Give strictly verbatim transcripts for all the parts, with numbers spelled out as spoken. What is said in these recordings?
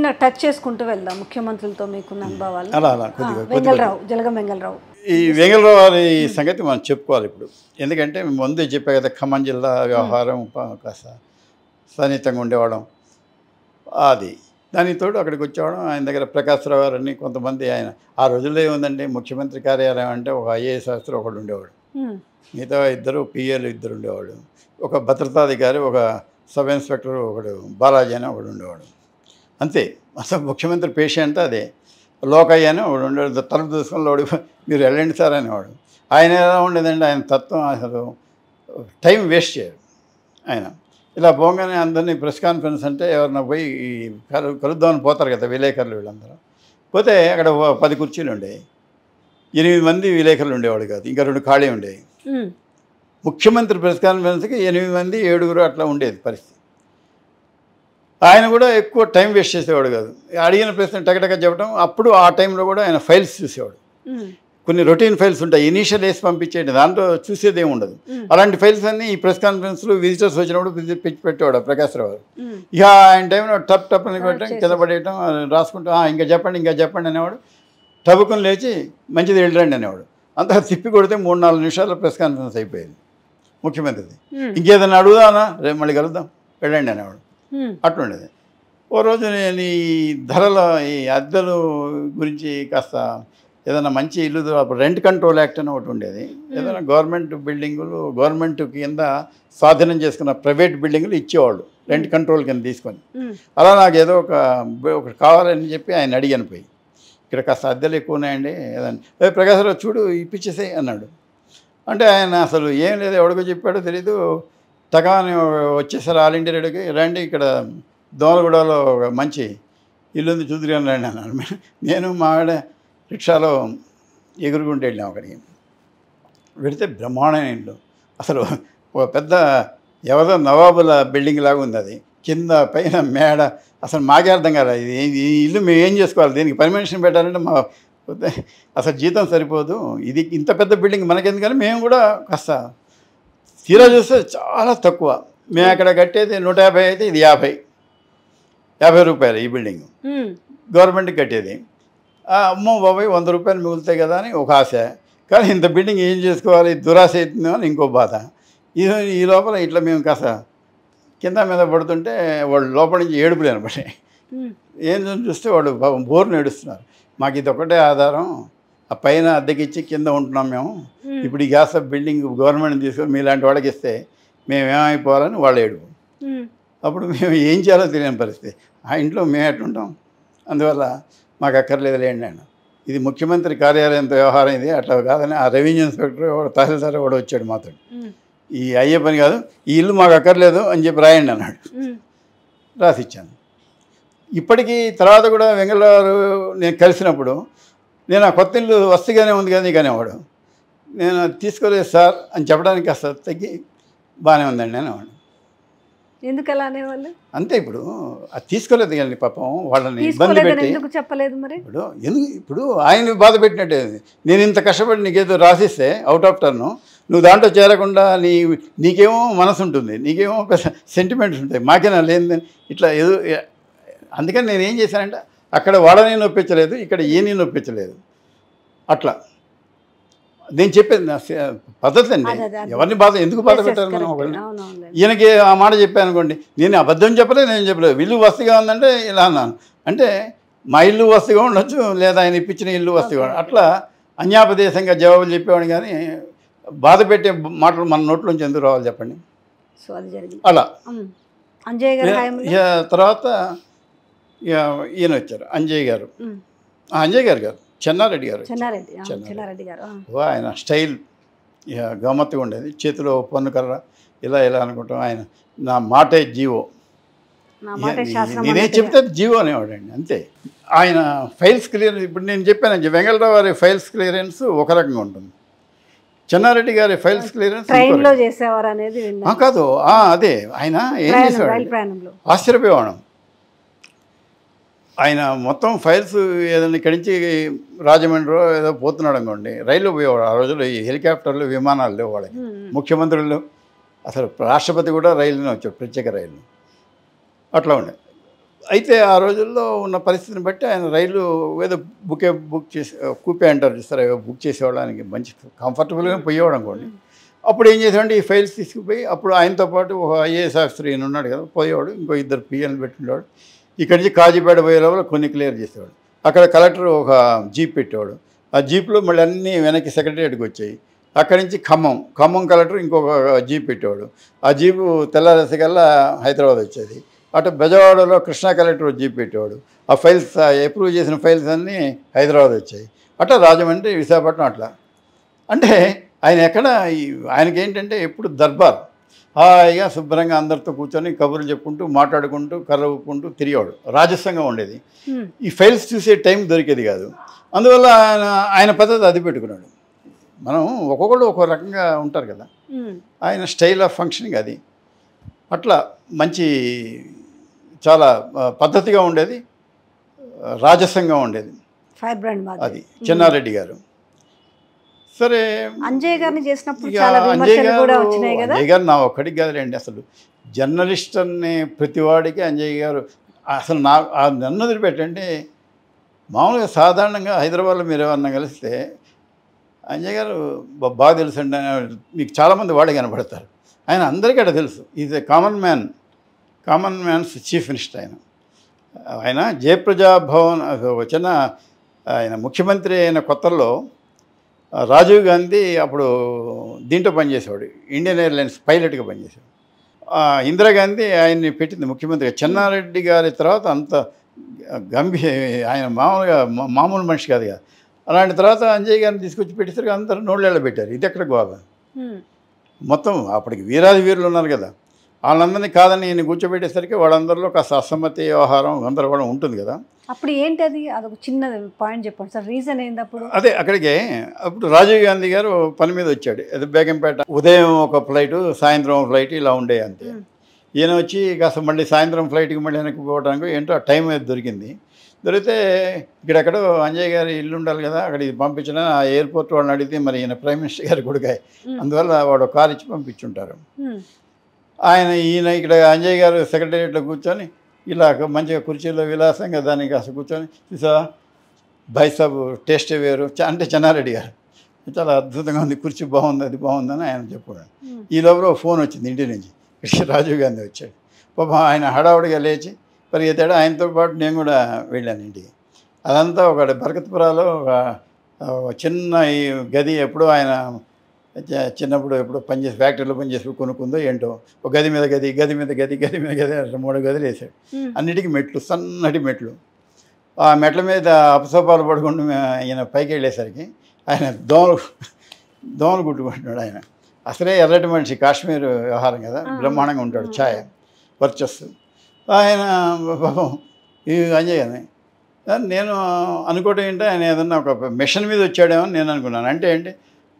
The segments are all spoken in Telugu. చిన్న టచ్ చేసుకుంటూ వెళ్దాం ముఖ్యమంత్రులతో మీకున్న అనుభవాలు. అలా అలా కొద్దిగా వెంగళరావు జలగం వెంగళరావు ఈ వెంగళరావు అనే సంగతి మనం చెప్పుకోవాలి ఇప్పుడు. ఎందుకంటే ముందే చెప్పే కదా ఖమ్మం జిల్లా వ్యవహారం కాస్త సన్నిహితంగా ఉండేవాళ్ళం. అది దానికి తోడు అక్కడికి వచ్చేవాళ్ళం. ఆయన దగ్గర ప్రకాశ్రావు గారు అని కొంతమంది ఆయన ఆ రోజుల్లో ఏముందండి ముఖ్యమంత్రి కార్యాలయం అంటే ఒక ఐఏఎస్ శాస్త్రి ఒకడు ఉండేవాడు, మిగతా ఇద్దరు పిఏలు ఇద్దరు ఉండేవాడు, ఒక భద్రతాధికారి ఒక సబ్ ఇన్స్పెక్టర్ ఒకడు బాలాజీ అని ఒకడు ఉండేవాడు. అంతే అసలు ముఖ్యమంత్రి పేషెంట్ అదే. లోకయ్య అని ఒకడు ఉండేవాడు, తలుపు తీసుకుని మీరు వెళ్ళండి సార్ అనేవాడు. ఆయన ఎలా ఉండేదండి, ఆయన తత్వం అసలు టైం వేస్ట్ చేయడు. ఆయన ఇలా పోగానే అందరినీ ప్రెస్ కాన్ఫరెన్స్ అంటే ఎవరన్నా పోయి కలు కలుద్దామని పోతారు కదా విలేకరులు వీళ్ళందరూ. పోతే అక్కడ పది కుర్చీలు ఉండేవి, ఎనిమిది మంది విలేకరులు ఉండేవాడు కాదు, ఇంకా రెండు ఖాళీ ఉండేవి. ముఖ్యమంత్రి ప్రెస్ కాన్ఫరెన్స్కి ఎనిమిది మంది ఏడుగురు అట్లా ఉండేది పరిస్థితి. ఆయన కూడా ఎక్కువ టైం వేస్ట్ చేసేవాడు కాదు, అడిగిన ప్రశ్న టగటగా చెప్పడం. అప్పుడు ఆ టైంలో కూడా ఆయన ఫైల్స్ చూసేవాడు, కొన్ని రొటీన్ ఫైల్స్ ఉంటాయి ఇనీషియల్ వేసి పంపించేది, దాంట్లో చూసేది ఏమి ఉండదు. అలాంటి ఫైల్స్ అన్నీ ఈ ప్రెస్ కాన్ఫరెన్స్లో విజిటర్స్ వచ్చినప్పుడు పిచ్చి పెట్టేవాడు ప్రకాశ్రావు గారు. ఇక ఆయన టైంలో టప్ టప్ అని పెట్టడం, కింద పడేయటం, రాసుకుంటాం ఇంకా చెప్పండి ఇంకా చెప్పండి అనేవాడు. టబుకుని లేచి మంచిది వెళ్ళండి అనేవాడు. అంతా తిప్పి కొడితే మూడు నాలుగు నిమిషాల్లో ప్రెస్ కాన్ఫరెన్స్ అయిపోయింది ముఖ్యమంత్రిది. ఇంకేదన్నా అడుగుదానా, రేపు మళ్ళీ కలుద్దాం వెళ్ళండి అనేవాడు. అట్లుండేది. ఓ రోజు నేను ఈ ధరల ఈ అద్దెలు గురించి కాస్త ఏదైనా మంచి ఇల్లు, అప్పుడు రెంట్ కంట్రోల్ యాక్ట్ అని ఒకటి ఉండేది, ఏదైనా గవర్నమెంట్ బిల్డింగులు గవర్నమెంట్ కింద స్వాధీనం చేసుకున్న ప్రైవేట్ బిల్డింగులు ఇచ్చేవాళ్ళు రెంట్ కంట్రోల్ కింద తీసుకొని. అలా నాకు ఏదో ఒక ఒకటి కావాలని చెప్పి ఆయన అడిగాను పోయి, ఇక్కడ కాస్త అద్దెలు ఎక్కువ ఉన్నాయండి ఏదండి, ప్రకాశ్రావు చూడు ఇప్పించేసాయి అన్నాడు. అంటే ఆయన అసలు ఏం లేదు ఎవడికో చెప్పాడో తెలీదు, తగాని వచ్చేసారు ఆల్ ఇండియా రేడియోకి, రండి ఇక్కడ దోమలగూడలో మంచి ఇల్లు ఉంది చూద్దాం రండి అన్నాడు. నేను మా ఆవిడ రిక్షాలో ఎగురుకుంటూ వెళ్ళాం అక్కడికి. వెళితే బ్రహ్మాండమైన ఇల్లు, అసలు ఒక పెద్ద ఎవరో నవాబుల బిల్డింగ్ లాగా ఉంది అది, కింద పైన మేడ, అసలు మాకే అర్థం కాదు ఇది ఈ ఇల్లు మేము ఏం చేసుకోవాలి, దీనికి పర్మిషన్ పెట్టాలంటే మా అసలు జీతం సరిపోదు, ఇది ఇంత పెద్ద బిల్డింగ్ మనకెందుకని మేము కూడా కాస్త తీరా చూస్తే చాలా తక్కువ. మేము అక్కడ కట్టేది నూట యాభై అయితే ఇది యాభై యాభై రూపాయలు ఈ బిల్డింగ్ గవర్నమెంట్కి కట్టేది. అమ్మో బాబాయ్ వంద రూపాయలు మిగులుతాయి కదా అని ఒక ఆశ, కానీ ఇంత బిల్డింగ్ ఏం చేసుకోవాలి దురాశ అవుతుందో అని ఇంకో బాధ. ఈ ఈ లోపల ఇట్లా మేము కాస్త కింద మీద పడుతుంటే వాళ్ళు లోపల నుంచి ఏడుపులు అనబడి ఏం చూస్తే వాళ్ళు పాపం బోర్ని ఏడుస్తున్నారు. మాకు ఇది ఒకటే ఆధారం, ఆ పైన అద్దెకిచ్చి కింద ఉంటున్నాం మేము, ఇప్పుడు ఈ గ్యాస్ బిల్డింగ్ గవర్నమెంట్ తీసుకొని మీలాంటి వాళ్ళకి ఇస్తే మేము ఏమైపోవాలని వాళ్ళ ఏడుపు. అప్పుడు మేము ఏం చేయాలో తెలియని పరిస్థితి, ఆ ఇంట్లో మేము ఎట్లుంటాం, అందువల్ల మాకు అక్కర్లేదు లేండి ఆయన, ఇది ముఖ్యమంత్రి కార్యాలయంతో వ్యవహారం ఇది అట్లా కాదని ఆ రెవెన్యూ ఇన్స్పెక్టర్ వాడు తహసీల్దార్ కూడా వచ్చాడు మాతో, ఈ అయ్యే పని కాదు ఈ ఇల్లు మాకు అక్కర్లేదు అని చెప్పి రాయండి అన్నాడు. రాసిచ్చాను. ఇప్పటికీ తర్వాత కూడా వెంగళూరు నేను కలిసినప్పుడు నేను ఆ కొత్త ఇల్లు వస్తుగానే ఉంది కానీ కానీ వాడు నేను తీసుకోలేదు సార్ అని చెప్పడానికి కాస్త తగ్గి బాగానే ఉందండి అని వాడు. ఎందుకు అలా అనేవాళ్ళు అంతే. ఇప్పుడు అది తీసుకోలేదు కానీ పాపం వాళ్ళని ఇబ్బంది పెట్టి చెప్పలేదు మరి. ఇప్పుడు ఎందుకు ఇప్పుడు ఆయన బాధ పెట్టినట్టే, నేను ఇంత కష్టపడి నీకేదో రాసిస్తే అవుట్ ఆఫ్ టర్న్ నువ్వు దాంట్లో చేరకుండా నీ నీకేమో మనసు ఉంటుంది, నీకేమో సెంటిమెంట్స్ ఉంటాయి, మాకేనా లేని ఇట్లా ఏదో. అందుకని నేను ఏం చేశానంటే అక్కడ వాళ్ళని నొప్పించలేదు, ఇక్కడ ఏమీ నొప్పించలేదు. అట్లా నేను చెప్పేది నా పద్ధతి అండి, ఎవరిని బాధ ఎందుకు బాధ పెట్టారు మనం. ఒకళ్ళు ఈయనకి ఆ మాట చెప్పాను అనుకోండి, నేను అబద్ధం చెప్పలేదు నేను చెప్పలేదు, ఇల్లు వస్తుగా ఉందంటే ఇలా అన్నాను అంటే మా ఇల్లు వస్తుగా ఉండొచ్చు లేదా ఆయన ఇప్పించిన ఇల్లు వస్తుగా ఉండదు. అట్లా అన్యాపదేశంగా జవాబులు చెప్పేవాడు కానీ బాధ పెట్టే మాటలు మన నోట్లోంచి ఎందుకు రావాలి చెప్పండి. అలా తర్వాత ఈయన వచ్చారు అంజయ్ గారు, అంజయ్ గారు గారు చెన్నారెడ్డి గారు చెన్నారెడ్డి గారు ఆయన స్టైల్ గమ్మత్తుగా ఉండేది, చేతిలో పన్ను కర్ర ఇలా ఇలా అనుకుంటాం. ఆయన నా మాటే జీవో, నేనే చెప్తే జీవో అనేవాడు అండి అంతే. ఆయన ఫైల్స్ క్లియరెన్స్ ఇప్పుడు నేను చెప్పాను వెంగళరావు గారి ఫైల్స్ క్లియరెన్స్ ఒక రకంగా ఉంటుంది, చెన్నారెడ్డి గారి ఫైల్స్ క్లియరెన్స్ కాదు అదే. ఆయన ఏం చేసేవాడు ఆశ్చర్యపోయేవాడు, ఆయన మొత్తం ఫైల్స్ ఏదైనా ఇక్కడి నుంచి రాజమండ్రిలో ఏదో పోతున్నాడు అనుకోండి రైల్లో పోయేవాడు. ఆ రోజుల్లో ఈ హెలికాప్టర్లు విమానాలు లేవు వాళ్ళకి, ముఖ్యమంత్రులు అసలు రాష్ట్రపతి కూడా రైలునే వచ్చాడు ప్రత్యేక రైలు. అట్లా ఉండే అయితే ఆ రోజుల్లో ఉన్న పరిస్థితిని బట్టి ఆయన రైలు ఏదో బుకే బుక్ చేసి కూపే అంటారు చూస్తారు ఏదో బుక్ చేసేవాళ్ళకి మంచి కంఫర్టబుల్గా పోయేవాడు అనుకోండి. అప్పుడు ఏం చేశాడంటే ఈ ఫైల్స్ తీసుకుపోయి అప్పుడు ఆయనతో పాటు ఒక ఐఏఎస్ ఆఫీసర్ ఈయన ఉన్నాడు కదా పోయేవాడు, ఇంకో ఇద్దరు పిఎల్ పెట్టినవాడు. ఇక్కడి నుంచి కాజీపేట పోయే లోపల కొన్ని క్లియర్ చేసేవాడు. అక్కడ కలెక్టర్ ఒక జీప్ పెట్టేవాడు, ఆ జీప్లో మళ్ళీ అన్నీ వెనక్కి సెక్రటరియట్కి వచ్చాయి. అక్కడి నుంచి ఖమ్మం ఖమ్మం కలెక్టర్ ఇంకొక జీప్ పెట్టేవాడు, ఆ జీపు తెల్లారసకల్లా హైదరాబాద్ వచ్చేది. అటు బెజవాడలో కృష్ణా కలెక్టర్ జీప్ పెట్టేవాడు, ఆ ఫైల్స్ అప్రూవ్ చేసిన ఫైల్స్ అన్నీ హైదరాబాద్ వచ్చాయి. అట్లా రాజమండ్రి విశాఖపట్నం అట్లా. అంటే ఆయన ఎక్కడ ఆయనకేంటంటే ఎప్పుడు దర్బార్ హాయిగా శుభ్రంగా అందరితో కూర్చొని కబుర్లు చెప్పుకుంటూ మాట్లాడుకుంటూ కర్రవుకుంటూ తిరిగాడు, రాజస్యంగా ఉండేది. ఈ ఫైల్స్ చూసే టైం దొరికేది కాదు. అందువల్ల ఆయన ఆయన పద్ధతి అది పెట్టుకున్నాడు. మనం ఒక్కొక్కళ్ళు ఒక్కో రకంగా ఉంటారు కదా, ఆయన స్టైల్ ఆఫ్ ఫంక్షనింగ్ అది అట్లా మంచి చాలా పద్ధతిగా ఉండేది, రాజసంగా ఉండేది. ఫైర్ బ్రాండ్ అది చెన్నారెడ్డి గారు. సరే అంజయ్ గారిని చేసినప్పుడు చాలా విమర్శలు కూడా వచ్చాయి కదా. అంజయ్ గారు నా ఒక్కడికి కాదులేండి, అసలు జర్నలిస్ట్ అనే ప్రతివాడికి అంజయ్ గారు అసలు నా నన్ను వదిలిపెట్టండి. మామూలుగా సాధారణంగా హైదరాబాద్లో మీరు ఎవరన్నా కలిస్తే అంజయ్ గారు బాగా తెలుసండి మీకు చాలామంది వాళ్ళే కనబడతారు. ఆయన అందరికీ అట్లా తెలుసు, is a common man, common man's chief minister ఆయన. ఆయన జయప్రజా భవన్ వచ్చిన ఆయన ముఖ్యమంత్రి అయిన కొత్తల్లో రాజీవ్ గాంధీ అప్పుడు దీంట్లో పనిచేసేవాడు, ఇండియన్ ఎయిర్లైన్స్ పైలట్గా పనిచేసేవాడు. ఇందిరాగాంధీ ఆయన్ని పెట్టింది ముఖ్యమంత్రిగా. చెన్నారెడ్డి గారి తర్వాత అంత గంభీర ఆయన మామూలుగా మామూలు మనిషి కాదు కదా, అలాంటి తర్వాత అంజయ్ గారిని తీసుకొచ్చి పెట్టేసరికి అందరూ నోళ్ళేళ్ళ పెట్టారు. ఇది ఎక్కడ గోవా మొత్తం అప్పటికి వీరాది వీరులు ఉన్నారు కదా, వాళ్ళందరినీ కాదని నేను కూర్చోబెట్టేసరికి వాళ్ళందరిలో కాస్త అసమ్మతి వ్యవహారం గందరగోళం ఉంటుంది కదా. అప్పుడు ఏంటి అది అదొక చిన్న పాయింట్ చెప్పండి సార్, రీజన్ ఏంది అప్పుడు? అదే అక్కడికి అప్పుడు రాజీవ్ గాంధీ గారు పని మీద వచ్చాడు, అది బేగంపేట. ఉదయం ఒక ఫ్లైట్ సాయంత్రం ఒక ఫ్లైట్ ఇలా ఉండే అంతే. ఈయన వచ్చి కాస్త మళ్ళీ సాయంత్రం ఫ్లైట్కి మళ్ళీ వెనక్కి పోవడానికి ఏంటో ఆ టైం అయితే దొరికింది. దొరికితే ఇక్కడెక్కడో అంజయ్ గారి ఇల్లు ఉండాలి కదా, అక్కడ ఇది పంపించిన ఆ ఎయిర్పోర్ట్ వాళ్ళని అడిగితే మరి ఈయన ప్రైమ్ మినిస్టర్ గారి కొడుకాయ, అందువల్ల వాడు కారు ఇచ్చి పంపించుంటారు. ఆయన ఈయన ఇక్కడ అంజయ్ గారు సెక్రటేరియట్లో కూర్చొని ఇలా మంచిగా కుర్చీలో విలాసంగా దానికి అసలు కూర్చొని చూసా బైసాబు టేస్ట్ వేరు అంటే చెన్నారెడ్డి గారు చాలా అద్భుతంగా ఉంది కుర్చీ బాగుంది అది బాగుందని ఆయన చెప్పాడు. ఈ లోపల ఫోన్ వచ్చింది ఇంటి నుంచి, రాజీవ్ గాంధీ వచ్చాడు. పాపం ఆయన హడావుడిగా లేచి పరిగెత్తాడు, ఆయనతో పాటు నేను కూడా వెళ్ళాను ఇంటికి. అదంతా ఒక బరకత్పురాలో ఒక చిన్న ఈ గది ఎప్పుడో ఆయన చిన్నప్పుడు ఎప్పుడో పనిచేసి ఫ్యాక్టరీలో పనిచేసి కొనుక్కుందో ఏంటో ఒక గది మీద గది గది మీద గది గది మీద గది అట్లా మూడో గదులు వేసాడు. అన్నిటికీ మెట్లు సన్నటి మెట్లు, ఆ మెట్ల మీద అపసోపాలు పడుకుంటూ ఆయన పైకి వెళ్ళేసరికి ఆయన దోమలు దోమలు గుట్టుకుంటున్నాడు. ఆయన అసలే ఎర్రటి మనిషి, కాశ్మీర్ వ్యవహారం కదా, బ్రహ్మాండంగా ఉంటాడు, ఛాయ వర్చస్సు ఆయన. పాపం ఇవి అంజయ్ గారిని నేను అనుకోవటం ఏంటంటే ఆయన ఏదన్నా ఒక మిషన్ మీద వచ్చాడేమో నేను అనుకున్నాను. అంటే ఏంటి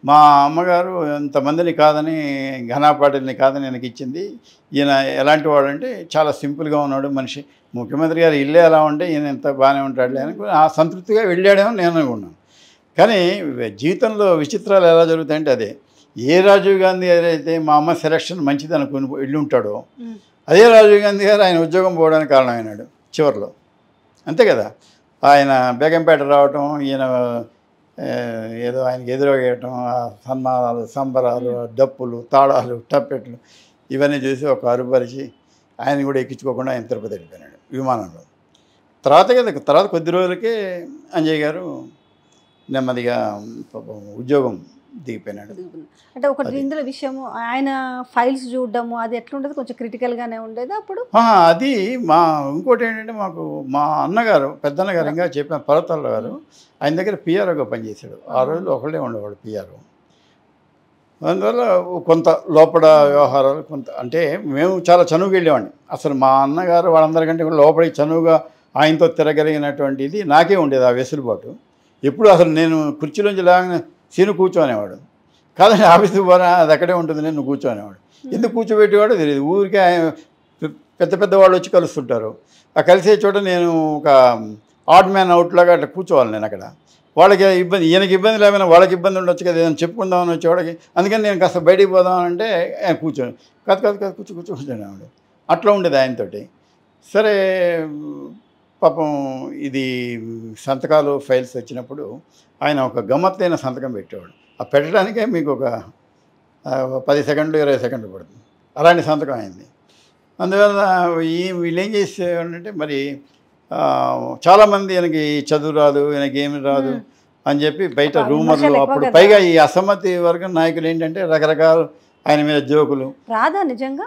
మా అమ్మగారు ఎంతమందిని కాదని ఘనాపాటిల్ని కాదని ఆయనకి ఇచ్చింది, ఈయన ఎలాంటి వాడు అంటే చాలా సింపుల్గా ఉన్నాడు మనిషి, ముఖ్యమంత్రి గారు ఇల్లే అలా ఉంటే ఈయన ఎంత బాగానే ఉంటాడులే అని ఆ సంతృప్తిగా వెళ్ళాడేమో నేను అనుకున్నాను. కానీ జీవితంలో విచిత్రాలు ఎలా జరుగుతాయంటే అదే ఏ రాజీవ్ గాంధీ ఏదైతే మా అమ్మ సెలక్షన్ మంచిది అనుకుని వెళ్ళి ఉంటాడో అదే రాజీవ్ గాంధీ గారు ఆయన ఉద్యోగం పోవడానికి కారణమైనాడు చివరిలో, అంతే కదా. ఆయన బేగంపేట రావటం, ఈయన ఏదో ఆయనకి ఎదురొగేయటం, ఆ సన్మానాలు సంబరాలు డప్పులు తాళాలు టప్పెట్లు ఇవన్నీ చూసి ఒక అరుపరిచి ఆయన కూడా ఎక్కించుకోకుండా ఆయన తిరుపతి వెళ్ళిపోయినాడు విమానంలో. తర్వాత కదా తర్వాత కొద్ది రోజులకే అంజయ్ గారు నెమ్మదిగా ఉద్యోగం దిగిపోయినాడు. అంటే ఒకటి ఇందులో విషయము ఆయన ఫైల్స్ చూడడము అది ఎట్లుండదు, కొంచెం క్రిటికల్గానే ఉండేది అప్పుడు అది. మా ఇంకోటి ఏంటంటే మాకు మా అన్నగారు పెద్దన్నగారు ఇంకా చెప్పిన పర్వతాల గారు ఆయన దగ్గర పిఆర్ఓగా పనిచేశాడు. ఆ రోజులు ఒకళ్ళే ఉండేవాడు పిఆర్ఓ, అందువల్ల కొంత లోపల వ్యవహారాలు కొంత అంటే మేము చాలా చనువుకి వెళ్ళేవాడిని. అసలు మా అన్నగారు వాళ్ళందరికంటే లోపలికి చనువుగా ఆయనతో తిరగలిగినటువంటిది నాకే ఉండేది ఆ వెసులుబాటు. ఎప్పుడు అసలు నేను కుర్చీలోంచి లాగానే సీను కూర్చోనేవాడు కాదని ఆఫీసు పోరా అది అక్కడే ఉంటుంది, నేను కూర్చోనేవాడు. ఎందుకు కూర్చోబెట్టేవాడు తెలియదు, ఊరికే పెద్ద పెద్ద వాళ్ళు వచ్చి కలుస్తుంటారు, ఆ కలిసే చోట నేను ఒక ఆడ్ మ్యాన్ అవుట్లాగా అట్లా కూర్చోవాలి. నేను అక్కడ వాళ్ళకి ఇబ్బంది ఈయనకి ఇబ్బంది లేకపోయినా వాళ్ళకి ఇబ్బంది ఉండొచ్చు కదా, ఏదైనా చెప్పుకుందామని వచ్చేవాడికి, అందుకని నేను కాస్త బయటికి పోదామని అంటే ఆయన కూర్చోను, కాదు కాదు కాదు కూర్చో కూర్చో కూర్చోనేవాడు. అట్లా ఉండేది ఆయనతోటి. సరే పాపం ఇది సంతకాలు ఫైల్స్ వచ్చినప్పుడు ఆయన ఒక గమ్మత్తైన సంతకం పెట్టేవాడు. ఆ పెట్టడానికే మీకు ఒక పది సెకండ్లు ఇరవై సెకండ్లు పడుతుంది, అలాంటి సంతకం అయింది. అందువల్ల ఈ వీళ్ళు ఏం చేసేవాళ్ళంటే మరి చాలామంది ఈయనకి చదువు రాదు, ఈయనకి ఏమి రాదు అని చెప్పి బయట రూమర్లు. అప్పుడు పైగా ఈ అసమ్మతి వర్గం నాయకులు ఏంటంటే రకరకాల ఆయన మీద జోకులు. రాదా నిజంగా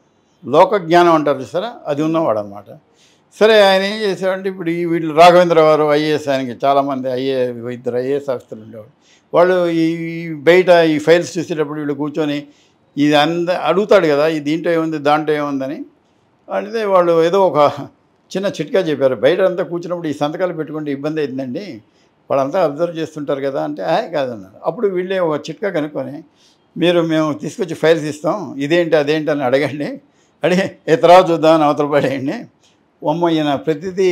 లోక జ్ఞానం అంటారు సరే, అది ఉన్నవాడు అనమాట. సరే ఆయన ఏం చేశాడంటే ఇప్పుడు ఈ వీళ్ళు రాఘవేంద్ర వారు ఐఏఎస్, ఆయనకి చాలామంది ఐఏ ఇద్దరు ఐఏఎస్ ఆఫీసర్లు ఉండేవాడు. వాళ్ళు ఈ బయట ఈ ఫైల్స్ చూసేటప్పుడు వీళ్ళు కూర్చొని ఇది అంద అడుగుతాడు కదా, ఇది దీంట్లో ఏముంది దాంట్లో ఏముందని అంటే వాళ్ళు ఏదో ఒక చిన్న చిట్కా చెప్పారు. బయట అంతా కూర్చున్నప్పుడు ఈ సంతకాలు పెట్టుకుంటే ఇబ్బంది అవుతుందండి, వాళ్ళంతా అబ్జర్వ్ చేస్తుంటారు కదా అంటే ఆయే కాదన్నారు. అప్పుడు వీళ్ళే ఒక చిట్కా కనుక్కొని మీరు మేము తీసుకొచ్చి ఫైల్స్ ఇస్తాం, ఇదేంటి అదేంటి అని అడగండి, అడిగే తర్వాత చూద్దామని అవతల పడేయండి. అమ్మ ఈయన ప్రతిదీ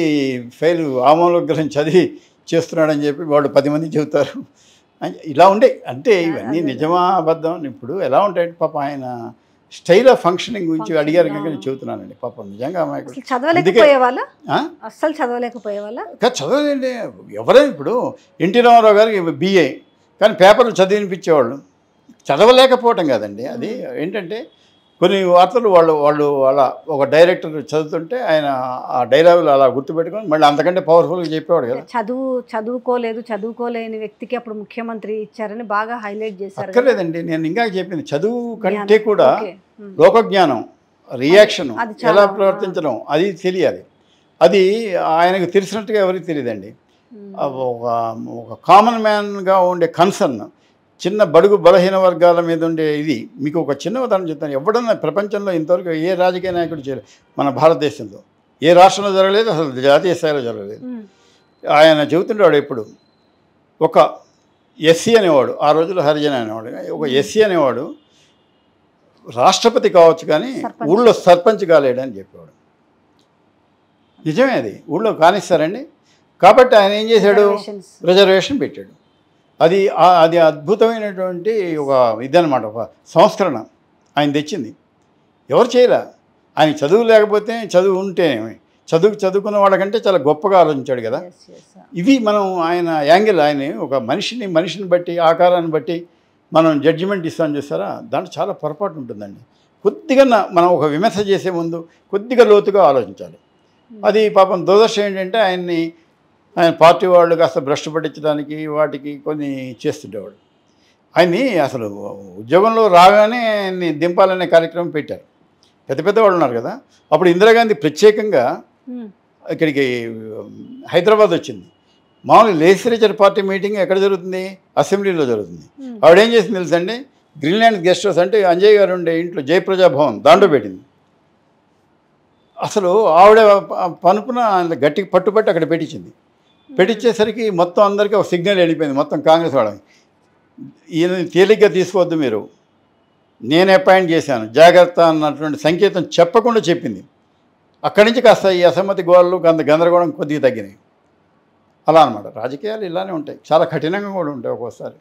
ఫైల్ ఆమోలగ్రహం చదివి చేస్తున్నాడని చెప్పి వాళ్ళు పది మంది చెబుతారు. ఇలా ఉండే అంటే ఇవన్నీ నిజమా అబద్ధం ఇప్పుడు ఎలా ఉంటాయంటే పాప ఆయన స్టైల్ ఆఫ్ ఫంక్షనింగ్ గురించి అడిగారు కనుక నేను చెబుతున్నానండి. పాపం నిజంగా చదవలేకపోయేవాళ్ళ అస్సలు చదవలేకపోయేవాళ్ళ చదవలేండి ఎవరైనా. ఇప్పుడు ఎన్టీ రామారావు గారికి బిఏ, కానీ పేపర్లు చదివినిపించేవాళ్ళు. చదవలేకపోవటం కాదండి, అది ఏంటంటే కొన్ని వార్తలు వాళ్ళు వాళ్ళు అలా ఒక డైరెక్టర్ చదువుతుంటే ఆయన ఆ డైలాగులు అలా గుర్తుపెట్టుకొని మళ్ళీ అంతకంటే పవర్ఫుల్గా చెప్పేవాడు కదా. చదువు చదువుకోలేదు చదువుకోలేని వ్యక్తికి అప్పుడు ముఖ్యమంత్రి ఇచ్చారని బాగా హైలైట్ చేశారు. అక్కర్లేదండి, నేను ఇంకా చెప్పింది చదువు కంటే కూడా లోకజ్ఞానం, రియాక్షన్, ఎలా ప్రవర్తించడం అది తెలియాలి. అది ఆయనకు తెలిసినట్టుగా ఎవరికి తెలియదండి. ఒక కామన్ మ్యాన్గా ఉండే కన్సర్న్, చిన్న బడుగు బలహీన వర్గాల మీద ఉండే ఇది. మీకు ఒక చిన్న ఉదాహరణ చెప్తాను. ఎవడన్నా ప్రపంచంలో ఇంతవరకు ఏ రాజకీయ నాయకుడు చేయలేదు, మన భారతదేశంలో ఏ రాష్ట్రంలో జరగలేదు, అసలు జాతీయ స్థాయిలో జరగలేదు. ఆయన చెబుతుండేవాడు ఎప్పుడు, ఒక ఎస్సీ అనేవాడు, ఆ రోజుల్లో హరిజన అనేవాడు, ఒక ఎస్సీ అనేవాడు రాష్ట్రపతి కావచ్చు కానీ ఊళ్ళో సర్పంచ్ కాలేడని చెప్పేవాడు. నిజమే, అది ఊళ్ళో కానిస్తారండి. కాబట్టి ఆయన ఏం చేశాడు, రిజర్వేషన్ పెట్టాడు. అది అది అద్భుతమైనటువంటి ఒక ఇదన్నమాట, ఒక సంస్కరణ ఆయన తెచ్చింది. ఎవరు చేయలే. ఆయన చదువు లేకపోతే చదువు ఉంటేనేమి, చదువు చదువుకున్న వాళ్ళకంటే చాలా గొప్పగా ఆలోచించాడు కదా. ఇవి మనం ఆయన యాంగిల్, ఆయన ఒక మనిషిని మనిషిని బట్టి ఆకారాన్ని బట్టి మనం జడ్జిమెంట్ ఇస్తామని చూస్తారా, దాంట్లో చాలా పొరపాటు ఉంటుందండి. కొద్దిగా మనం ఒక విమర్శ చేసే ముందు కొద్దిగా లోతుగా ఆలోచించాలి. అది పాపం దురదృష్టం ఏంటంటే ఆయన్ని ఆయన పార్టీ వాళ్ళు కాస్త భ్రష్టు పట్టించడానికి వాటికి కొన్ని చేస్తుండేవాడు. ఆయన్ని అసలు ఉద్యోగంలో రాగానే ఆయన్ని దింపాలనే కార్యక్రమం పెట్టారు. పెద్ద పెద్ద వాళ్ళు ఉన్నారు కదా. అప్పుడు ఇందిరాగాంధీ ప్రత్యేకంగా ఇక్కడికి హైదరాబాద్ వచ్చింది. మామూలు లెజిస్లేచర్ పార్టీ మీటింగ్ ఎక్కడ జరుగుతుంది, అసెంబ్లీలో జరుగుతుంది. ఆవిడేం చేసింది తెలుసండి, గ్రీన్లాండ్ గెస్ట్ హౌస్ అంటే అంజయ్ గారు ఉండే ఇంట్లో జయప్రజా భవన్ దాంట్లో పెట్టింది. అసలు ఆవిడ పనుపున గట్టి పట్టుబట్టి అక్కడ పెట్టించింది. పెట్టించేసరికి మొత్తం అందరికీ ఒక సిగ్నల్ వెళ్ళిపోయింది, మొత్తం కాంగ్రెస్ వాళ్ళకి, ఈయన తేలిగ్గా తీసుకోవద్దు మీరు, నేను అపాయింట్ చేశాను జాగ్రత్త అన్నటువంటి సంకేతం చెప్పకుండా చెప్పింది. అక్కడి నుంచి కాస్త ఈ అసమ్మతి గోళ్ళు అంత గందరగోళం కొద్దిగా తగ్గినాయి. అలా అనమాట రాజకీయాలు ఇలానే ఉంటాయి, చాలా కఠినంగా కూడా ఉంటాయి ఒక్కోసారి.